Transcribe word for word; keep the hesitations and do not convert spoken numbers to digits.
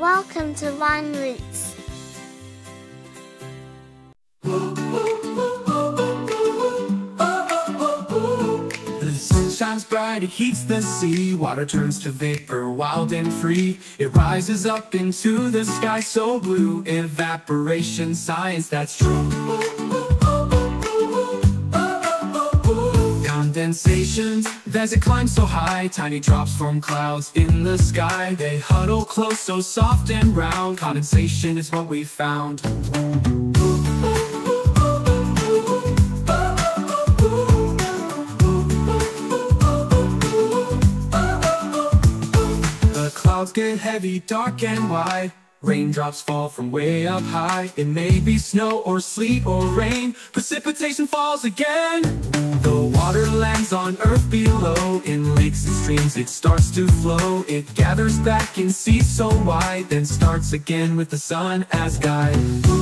Welcome to Vine Roots. The sun shines bright, it heats the sea. Water turns to vapor, wild and free. It rises up into the sky so blue. Evaporation, science, that's true. Condensations, as it climbs so high, tiny drops form clouds in the sky. They huddle close, so soft and round. Condensation is what we found. The clouds get heavy, dark and wide. Raindrops fall from way up high. It may be snow or sleet or rain. Precipitation falls again. Water lands on earth below, in lakes and streams it starts to flow. It gathers back in seas so wide, then starts again with the sun as guide.